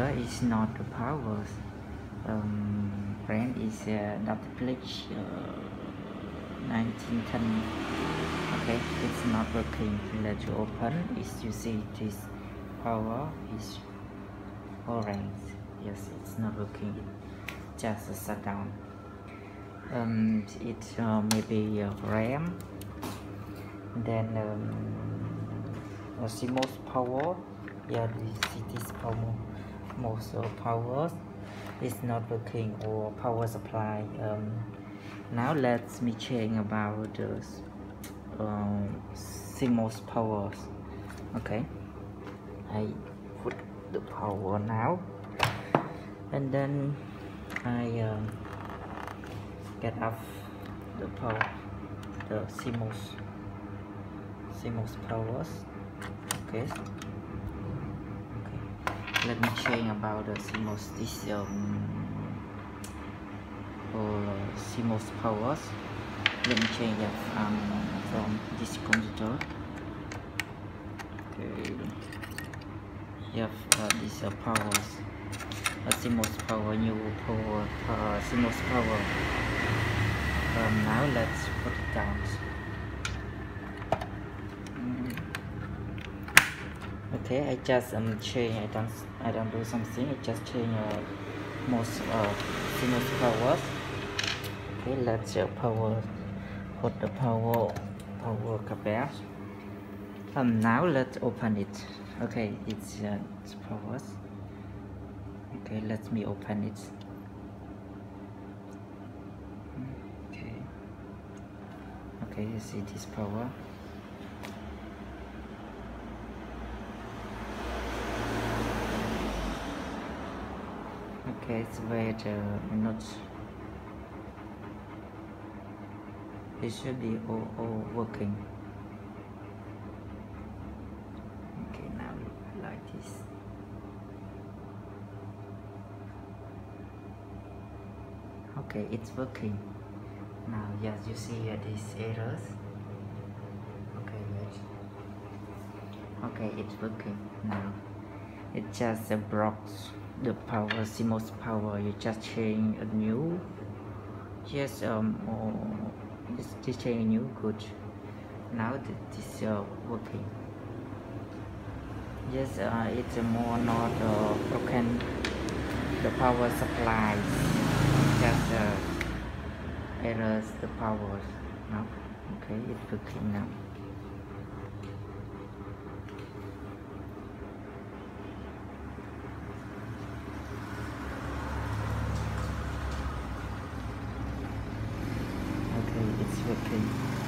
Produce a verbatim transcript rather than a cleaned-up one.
water is not the power. Um, brand is uh, Doctor Glitch uh, nineteen ten. Okay, it's not working. Let's open. Is you see this power is orange. Yes, it's not working. Just shut down. Um, it's uh, maybe uh, RAM. Then um, C M O S power. Yeah, this is power. Most uh, powers is not working or power supply. Um, now let's me change about the uh, C M O S powers. Okay, I put the power now, and then I uh, get off the power, the C M O S, C M O S powers. Okay. Okay. Let me change about the C M O S. This um, or C M O S powers. Let me change it um, from this computer. Okay. Yep. Uh, this uh, powers. Uh, C M O S power. New power. Uh, C M O S power. Um, now let's put it down. Okay, I just um change. I don't. I don't do something. I just change uh, most uh C M O S powers. Okay, let's uh, power. Put the power power cable. Um, now let's open it. Okay, it's uh, it's powers. Okay, let me open it. Okay. Okay, you see this power. Okay, it's where the uh, not. It should be all, all working. Okay, now like this. Okay, it's working. Now, yes, you see uh, these errors. Okay, wait. Okay, it's working now. It just uh, blocks the power, C M O S power. You just change a new. Yes, um, oh, just change a new. Good. Now this is uh, working. Yes, uh, it's uh, more not uh, broken. The power supply. Just uh, errors the power. Now, okay, it's working now. It's working.